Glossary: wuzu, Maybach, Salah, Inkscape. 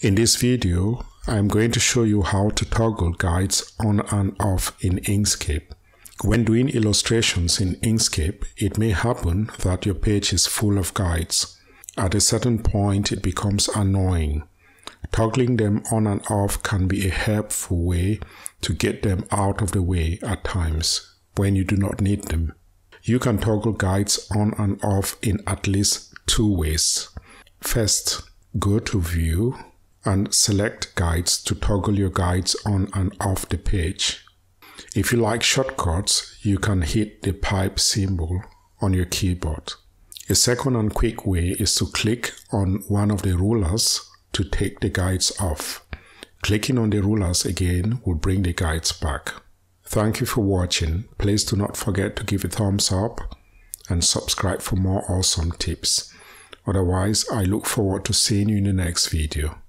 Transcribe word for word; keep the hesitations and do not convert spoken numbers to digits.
In this video, I'm going to show you how to toggle guides on and off in Inkscape. When doing illustrations in Inkscape, it may happen that your page is full of guides. At a certain point, it becomes annoying. Toggling them on and off can be a helpful way to get them out of the way at times when you do not need them. You can toggle guides on and off in at least two ways. First, go to View and select Guides to toggle your guides on and off the page. If you like shortcuts, you can hit the pipe symbol on your keyboard. A second and quick way is to click on one of the rulers to take the guides off. Clicking on the rulers again will bring the guides back. Thank you for watching. Please do not forget to give a thumbs up and subscribe for more awesome tips. Otherwise, I look forward to seeing you in the next video.